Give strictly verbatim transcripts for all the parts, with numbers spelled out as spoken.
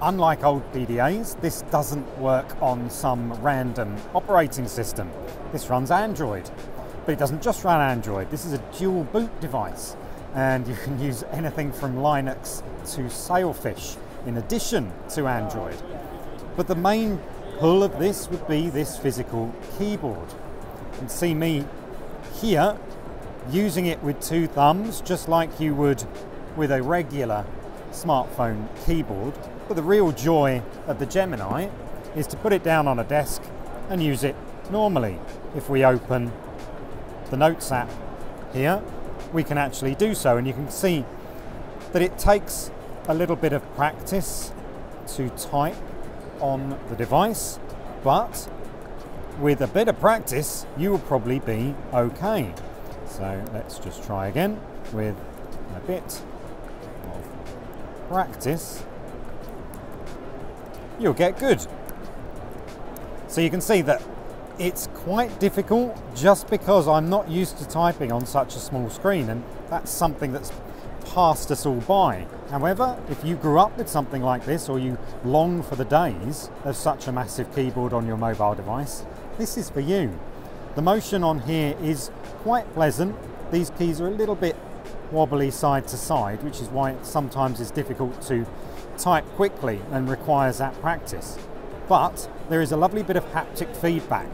Unlike old P D As, this doesn't work on some random operating system. This runs Android, but it doesn't just run Android. This is a dual boot device, and you can use anything from Linux to Sailfish in addition to Android. But the main pull of this would be this physical keyboard. You can see me here using it with two thumbs, just like you would with a regular smartphone keyboard. But the real joy of the Gemini is to put it down on a desk and use it normally. If we open the Notes app here, we can actually do so, and you can see that it takes a little bit of practice to type on the device, but with a bit of practice you will probably be okay. So let's just try again with a bit of practice. You'll get good. So you can see that it's quite difficult just because I'm not used to typing on such a small screen, and that's something that's passed us all by. However, if you grew up with something like this, or you long for the days of such a massive keyboard on your mobile device, this is for you. The motion on here is quite pleasant. These keys are a little bit wobbly side to side, which is why it sometimes is difficult to type quickly and requires that practice. But there is a lovely bit of haptic feedback.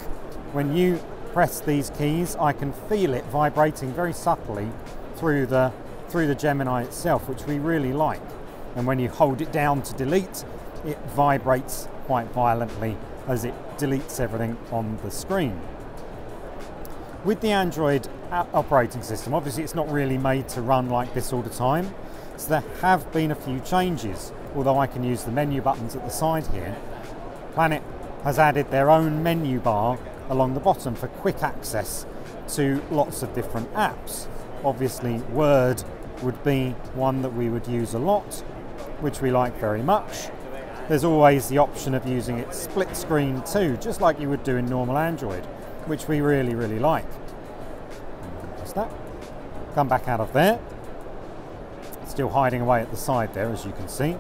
When you press these keys, I can feel it vibrating very subtly through the, through the Gemini itself, which we really like. And when you hold it down to delete, it vibrates quite violently as it deletes everything on the screen. With the Android operating system, obviously it's not really made to run like this all the time, so there have been a few changes, although I can use the menu buttons at the side here. Planet has added their own menu bar along the bottom for quick access to lots of different apps. Obviously, Word would be one that we would use a lot, which we like very much. There's always the option of using it split screen too, just like you would do in normal Android, which we really, really like. Just that. Come back out of there. It's still hiding away at the side there, as you can see.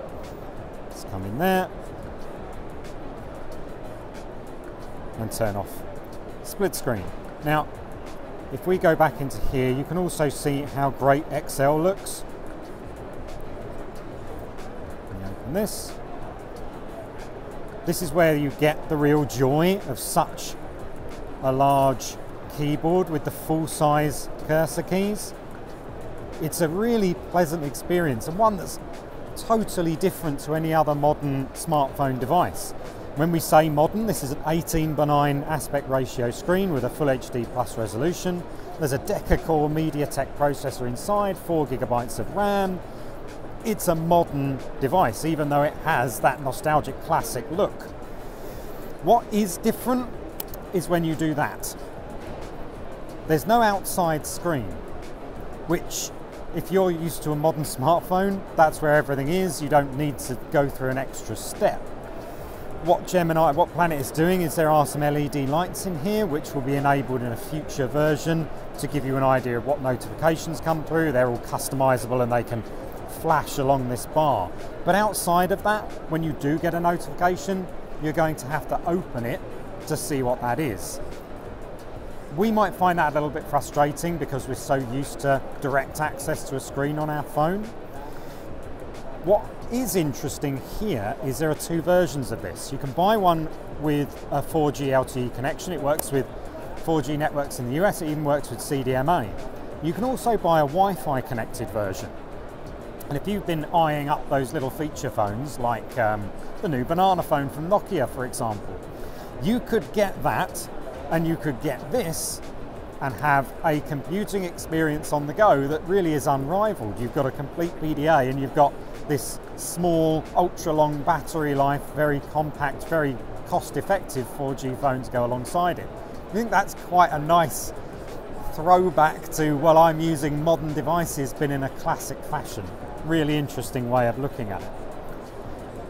Let's come in there and turn off split screen. Now, if we go back into here, you can also see how great Excel looks. Let me open this. This is where you get the real joy of such a large keyboard with the full-size cursor keys. It's a really pleasant experience, and one that's totally different to any other modern smartphone device. When we say modern, this is an eighteen by nine aspect ratio screen with a full H D plus resolution. There's a DecaCore MediaTek processor inside, four gigabytes of RAM. It's a modern device, even though it has that nostalgic classic look. What is different is when you do that. There's no outside screen, which, if you're used to a modern smartphone, that's where everything is. You don't need to go through an extra step. What Gemini, what Planet is doing is there are some L E D lights in here which will be enabled in a future version to give you an idea of what notifications come through. They're all customizable and they can flash along this bar. But outside of that, when you do get a notification, you're going to have to open it to see what that is. We might find that a little bit frustrating because we're so used to direct access to a screen on our phone. What is interesting here is there are two versions of this. You can buy one with a four G L T E connection. It works with four G networks in the U S, it even works with C D M A. You can also buy a Wi-Fi connected version. And if you've been eyeing up those little feature phones, like um, the new banana phone from Nokia, for example, you could get that and you could get this and have a computing experience on the go that really is unrivaled. You've got a complete P D A and you've got this small, ultra-long battery life, very compact, very cost-effective four G phones go alongside it. I think that's quite a nice throwback to, well, I'm using modern devices, but in a classic fashion. Really interesting way of looking at it.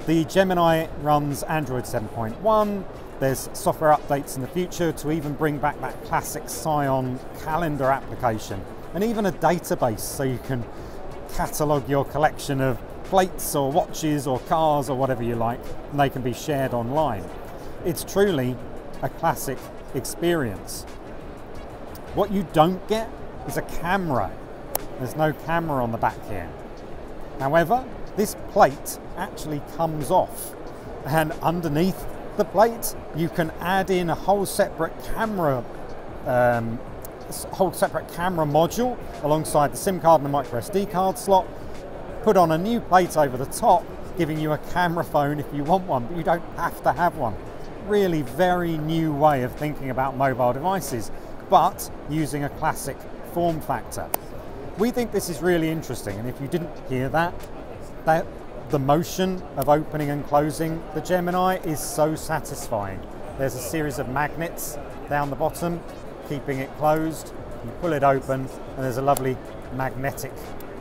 The Gemini runs Android seven point one. There's software updates in the future to even bring back that classic Scion calendar application, and even a database so you can catalogue your collection of plates or watches or cars or whatever you like, and they can be shared online. It's truly a classic experience. What you don't get is a camera. There's no camera on the back here. However, this plate actually comes off, and underneath the plate you can add in a whole separate camera um, whole separate camera module alongside the SIM card and the micro S D card slot, put on a new plate over the top, giving you a camera phone if you want one, but you don't have to have one. Really very new way of thinking about mobile devices, but using a classic form factor. We think this is really interesting, and if you didn't hear that, that the motion of opening and closing the Gemini is so satisfying. There's a series of magnets down the bottom keeping it closed. You pull it open and there's a lovely magnetic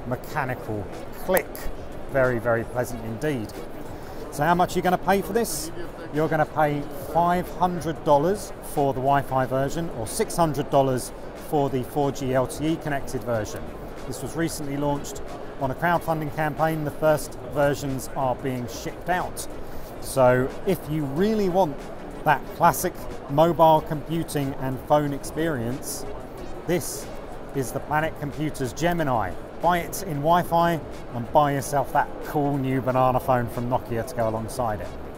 mechanical click. Very, very pleasant indeed. So how much are you going to pay for this? You're going to pay five hundred dollars for the Wi-Fi version, or six hundred dollars for the four G L T E connected version. This was recently launched on a crowdfunding campaign. The first versions are being shipped out. So if you really want that classic mobile computing and phone experience, this is the Planet Computers Gemini. Buy it in Wi-Fi and buy yourself that cool new banana phone from Nokia to go alongside it.